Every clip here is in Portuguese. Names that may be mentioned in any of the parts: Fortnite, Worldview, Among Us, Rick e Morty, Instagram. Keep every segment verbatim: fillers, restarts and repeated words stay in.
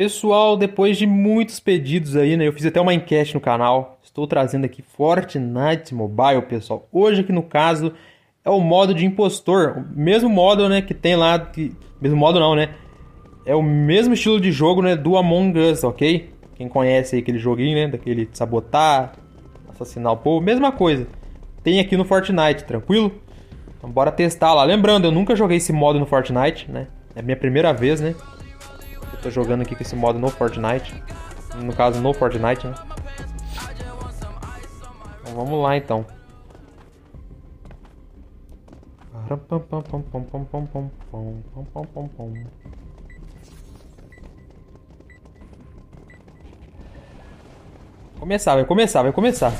Pessoal, depois de muitos pedidos aí, né? Eu fiz até uma enquete no canal. Estou trazendo aqui Fortnite Mobile, pessoal. Hoje aqui no caso é o modo de impostor. O mesmo modo, né? Que tem lá... Que... Mesmo modo não, né? É o mesmo estilo de jogo, né? Do Among Us, ok? Quem conhece aí aquele joguinho, né? Daquele de sabotar, assassinar o povo. Mesma coisa. Tem aqui no Fortnite, tranquilo? Então bora testar lá. Lembrando, eu nunca joguei esse modo no Fortnite, né? É a minha primeira vez, né? Eu tô jogando aqui com esse modo no Fortnite. No caso, no Fortnite, né? Então, vamos lá, então. Começar, vai começar, vai começar.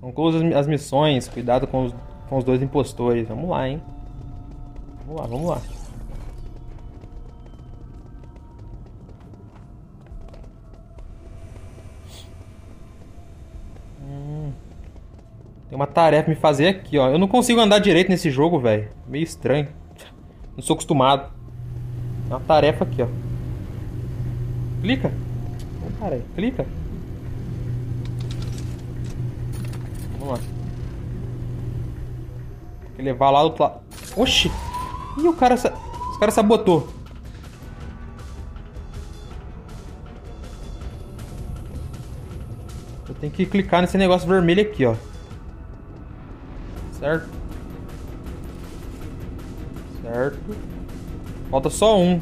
Conclua as missões. Cuidado com os, com os dois impostores. Vamos lá, hein? Vamos lá, vamos lá. Tem uma tarefa pra me fazer aqui, ó. Eu não consigo andar direito nesse jogo, velho. Meio estranho. Não sou acostumado. Tem uma tarefa aqui, ó. Clica. Ô, cara, clica. Vamos lá. Tem que levar lá do outro lado. Oxi. Ih, o cara... Sa... Os caras sabotou. Eu tenho que clicar nesse negócio vermelho aqui, ó. Certo. Certo. Falta só um.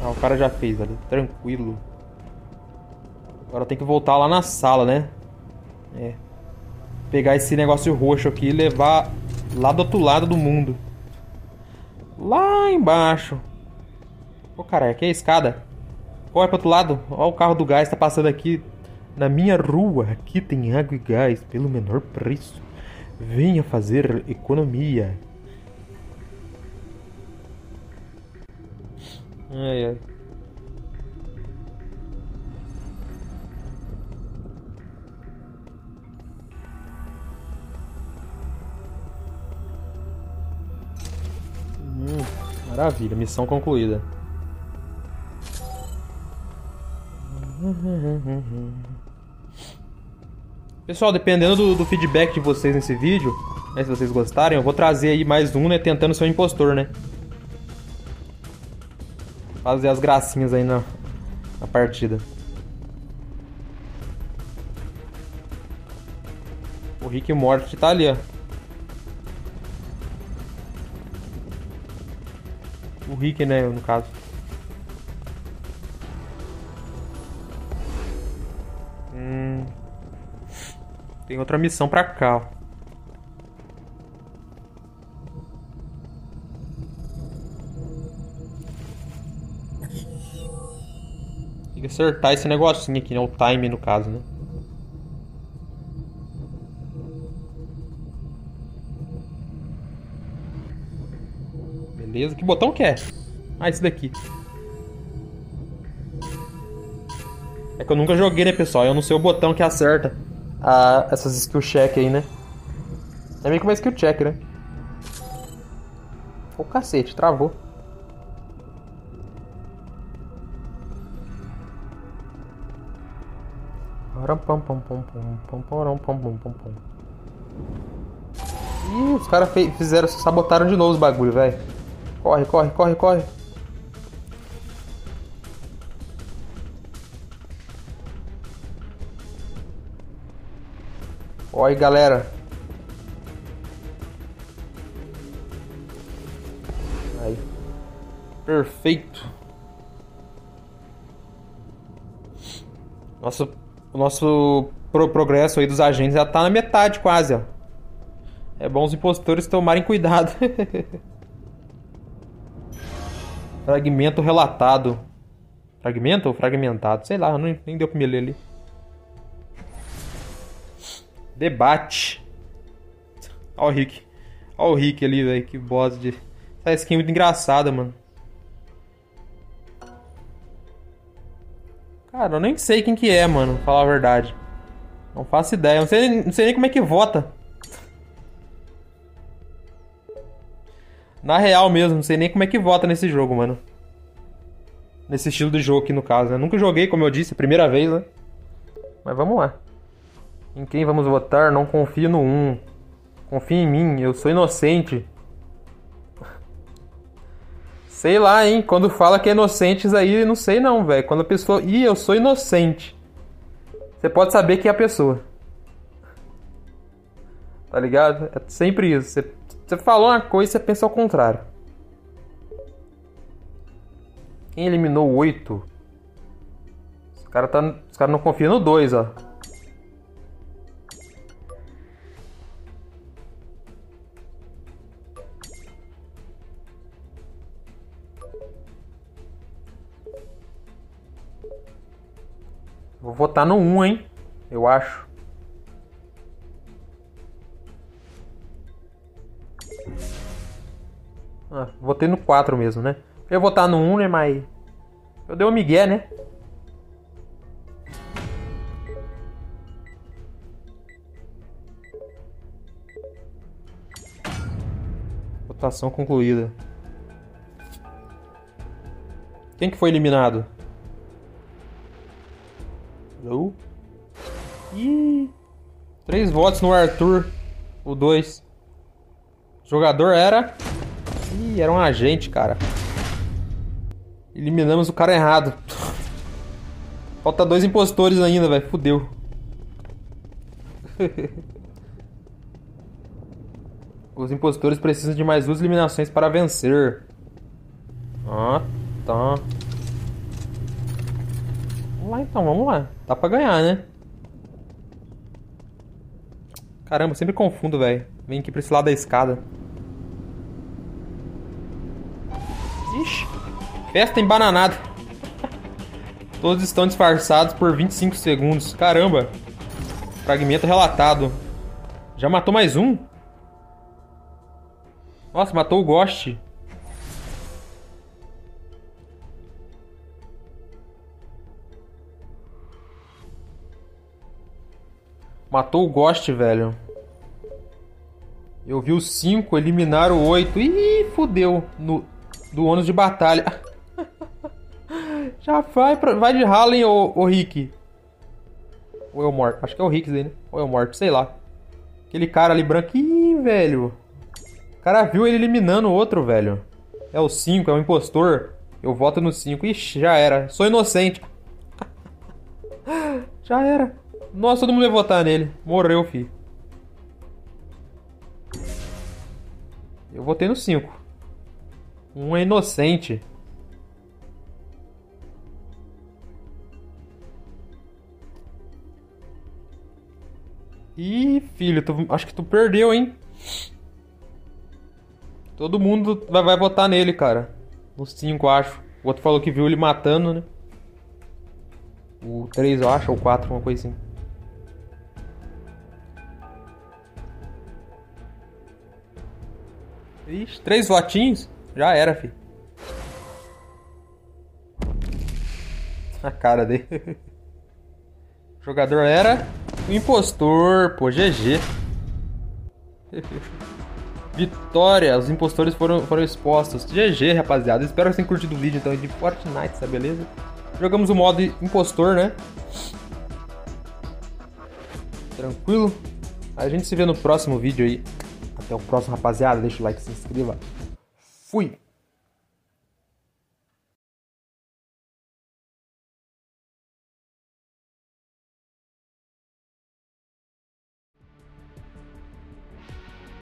Ah, o cara já fez, velho. Tranquilo. Agora tem que voltar lá na sala, né? É. Pegar esse negócio roxo aqui e levar lá do outro lado do mundo. Lá embaixo. Pô, caralho, aqui é a escada. Corre pro outro lado. Ó, o carro do gás tá passando aqui. Na minha rua, aqui tem água e gás pelo menor preço. Venha fazer economia. Ai, ai. Hum, maravilha, missão concluída. Pessoal, dependendo do, do feedback de vocês nesse vídeo, né, se vocês gostarem, eu vou trazer aí mais um, né, tentando ser um impostor, né? Fazer as gracinhas aí na, na partida. O Rick e Morty tá ali, ó. O Rick, né, no caso. Hum... Tem outra missão pra cá, ó. Tem que acertar esse negocinho aqui, né? O time, no caso, né? Beleza. Que botão que é? Ah, esse daqui. É que eu nunca joguei, né, pessoal? Eu não sei o botão que acerta. Ah, essas skill check aí, né? É meio que uma skill check, né? Ô, cacete, travou. Ih, os caras fizeram, sabotaram de novo os bagulho, velho. Corre, corre, corre, corre. Olha aí, galera. Aí. Perfeito. Nosso, o nosso pro progresso aí dos agentes já tá na metade quase, ó. É bom os impostores tomarem cuidado. Fragmento relatado. Fragmento ou fragmentado? Sei lá, não, nem deu pra me ler ali. Debate. Olha o Rick. Olha o Rick ali, velho. Que bosta de... Essa skin é muito engraçada, mano. Cara, eu nem sei quem que é, mano. Pra falar a verdade. Não faço ideia. Não sei, não sei nem como é que vota. Na real mesmo. Não sei nem como é que vota nesse jogo, mano. nesse estilo de jogo aqui no caso, né? Nunca joguei, como eu disse, é a primeira vez, né? Mas vamos lá. Em quem vamos votar? Não confio no um. Confia em mim, eu sou inocente. Sei lá, hein? Quando fala que é inocentes aí, não sei não, velho. Quando a pessoa... Ih, eu sou inocente. Você pode saber que é a pessoa. Tá ligado? É sempre isso. Você, você falou uma coisa e você pensa ao contrário. Quem eliminou oito? Os caras tá, os cara não confiam no dois, ó. Vou votar no um, hein? Eu acho. Ah, votei no quatro mesmo, né? Eu ia votar no um, né? Mas... eu dei um migué, né? Votação concluída. Quem que foi eliminado? Hello? Ih! Três votos no Arthur, o dois. O jogador era... Ih, era um agente, cara. Eliminamos o cara errado. Falta dois impostores ainda, velho. Fudeu. Os impostores precisam de mais duas eliminações para vencer. Ah, tá. Vamos lá então, vamos lá. Dá pra ganhar, né? Caramba, eu sempre confundo, velho. Vem aqui pra esse lado da escada. Ixi. Festa embananada. Todos estão disfarçados por vinte e cinco segundos. Caramba. Fragmento relatado. Já matou mais um? Nossa, matou o Ghost. Matou o Ghost, velho. Eu vi o cinco, eliminar o oito. Ih, fodeu. No, do ônus de batalha. Já vai, pra, vai de ralo, hein, ô, ô Rick. Ou é o Morte. Acho que é o Rick dele, né? Ou é o Morte, sei lá. Aquele cara ali branco. Ih, velho. O cara viu ele eliminando o outro, velho. É o cinco, é o impostor. Eu voto no cinco. Ixi, já era. Sou inocente. Já era. Nossa, todo mundo ia votar nele. Morreu, fi. Eu votei no cinco. Um é inocente. Ih, filho, tu, acho que tu perdeu, hein? Todo mundo vai, vai votar nele, cara. No cinco, acho. O outro falou que viu ele matando, né? O três, eu acho, ou o quatro, uma coisa assim. Ixi, três votinhos? Já era, fi. A cara dele. O jogador era o impostor. Pô, G G. Vitória. Os impostores foram, foram expostos. G G, rapaziada. Espero que vocês tenham curtido o vídeo, então, de Fortnite, tá beleza? Jogamos o modo impostor, né? Tranquilo? A gente se vê no próximo vídeo aí. Até o próximo, rapaziada. Deixa o like, se inscreva. Fui!